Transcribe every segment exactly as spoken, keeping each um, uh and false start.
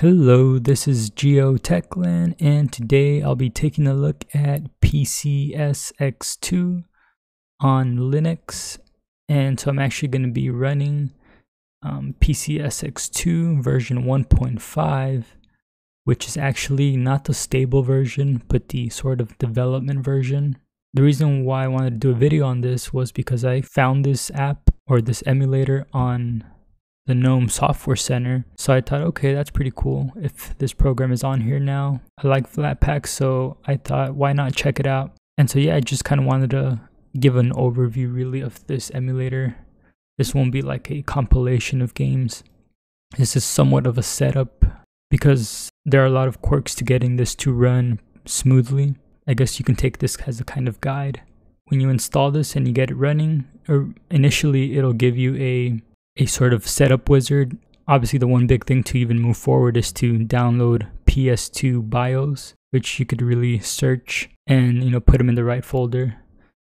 Hello, this is GeoTechLand, and today I'll be taking a look at P C S X two on Linux. And so I'm actually going to be running um, P C S X two version one point five, which is actually not the stable version, but the sort of development version. The reason why I wanted to do a video on this was because I found this app or this emulator on the GNOME software center, so I thought, okay, that's pretty cool if this program is on here now. I like Flatpak, so I thought, why not check it out? And so yeah, I just kind of wanted to give an overview really of this emulator. This won't be like a compilation of games. This is somewhat of a setup because there are a lot of quirks to getting this to run smoothly. I guess you can take this as a kind of guide. When you install this and you get it running, or initially it'll give you a a sort of setup wizard. Obviously the one big thing to even move forward is to download P S two BIOS, which you could really search and, you know, put them in the right folder.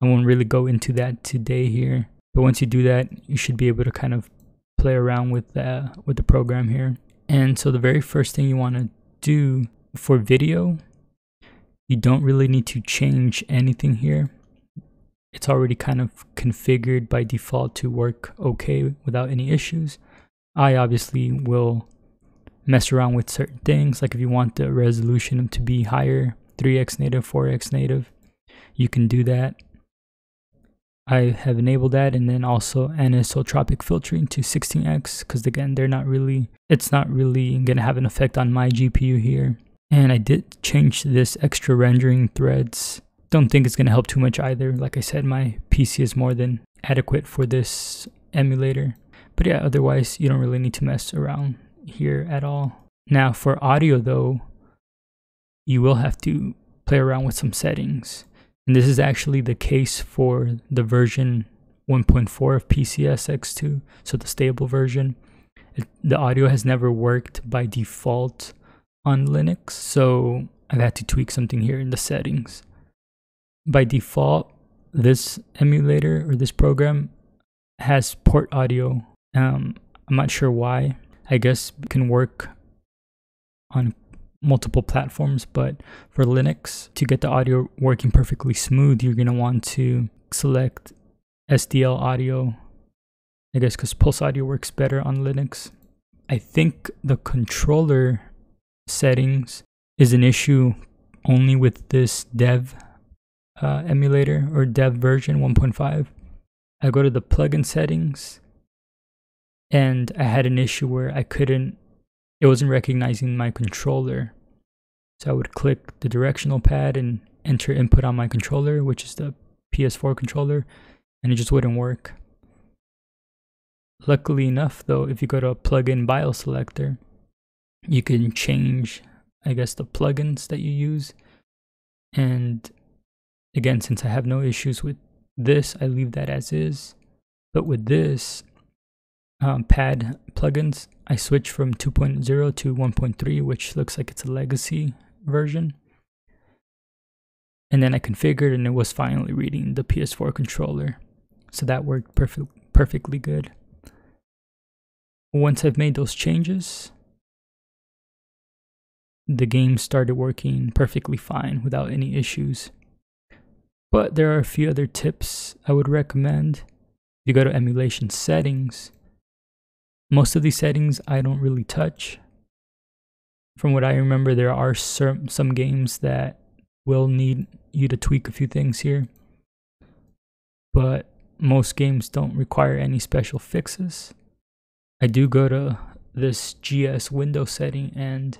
I won't really go into that today here, but once you do that, you should be able to kind of play around with the, with the program here. And so the very first thing you want to do for video, you don't really need to change anything here. It's already kind of configured by default to work okay without any issues. I obviously will mess around with certain things, like if you want the resolution to be higher, three X native, four X native, you can do that. I have enabled that, and then also anisotropic filtering to sixteen X, because again, they're not really, it's not really going to have an effect on my G P U here. And I did change this extra rendering threads. Don't think it's going to help too much either. Like I said, my P C is more than adequate for this emulator. But yeah, otherwise, you don't really need to mess around here at all. Now for audio though, you will have to play around with some settings. And this is actually the case for the version one point four of P C S X two, so the stable version. It, the audio has never worked by default on Linux, so I've had to tweak something here in the settings. By default, this emulator or this program has port audio. Um, I'm not sure why. I guess it can work on multiple platforms, but for Linux, to get the audio working perfectly smooth, you're going to want to select S D L Audio, I guess because Pulse Audio works better on Linux. I think the controller settings is an issue only with this dev Uh, emulator or dev version one point five. I go to the plugin settings, and I had an issue where I couldn't, it wasn't recognizing my controller. So I would click the directional pad and enter input on my controller, which is the P S four controller, and it just wouldn't work. Luckily enough though, if you go to a plugin BIOS selector, you can change, I guess, the plugins that you use. And again, since I have no issues with this, I leave that as is. But with this um, pad plugins, I switch from two point oh to one point three, which looks like it's a legacy version. And then I configured, and it was finally reading the P S four controller. So that worked perfect, perfectly good. Once I've made those changes, the game started working perfectly fine without any issues. But there are a few other tips I would recommend. You go to emulation settings. Most of these settings I don't really touch. From what I remember, there are some, some games that will need you to tweak a few things here. But most games don't require any special fixes. I do go to this G S window setting, and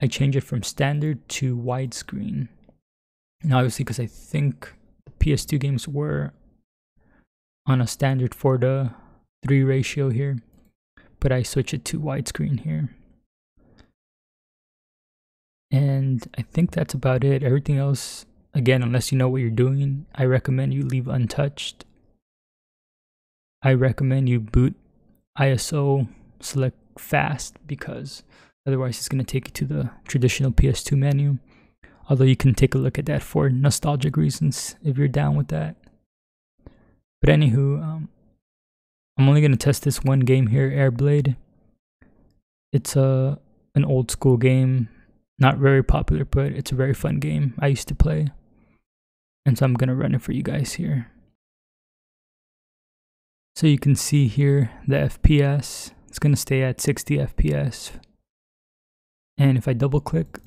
I change it from standard to widescreen. Now obviously, because I think the P S two games were on a standard four to three ratio here, but I switch it to widescreen here. And I think that's about it. Everything else, again, unless you know what you're doing, I recommend you leave untouched. I recommend you boot I S O, select fast, because otherwise it's going to take you to the traditional P S two menu. Although you can take a look at that for nostalgic reasons if you're down with that. But anywho, um, I'm only going to test this one game here, Airblade. It's a an old school game, not very popular, but it's a very fun game I used to play. And so I'm gonna run it for you guys here. So you can see here the F P S, it's gonna stay at sixty F P S. And if I double click,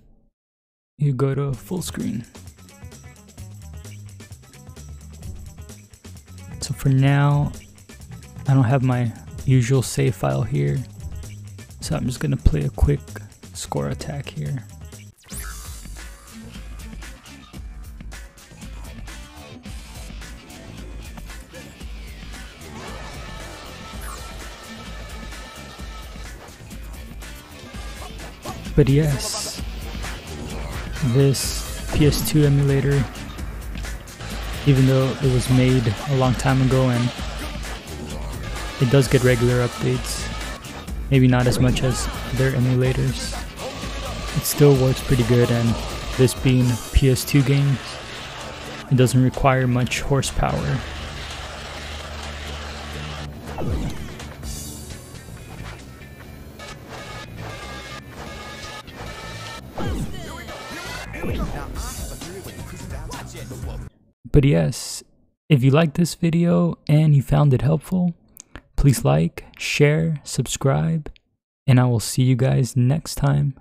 you go to full screen. So for now, I don't have my usual save file here. So I'm just gonna play a quick score attack here. But yes, this P S two emulator, even though it was made a long time ago and it does get regular updates, maybe not as much as their emulators, it still works pretty good, and this being a P S two game, it doesn't require much horsepower. But yes, if you liked this video and you found it helpful, please like, share, subscribe, and I will see you guys next time.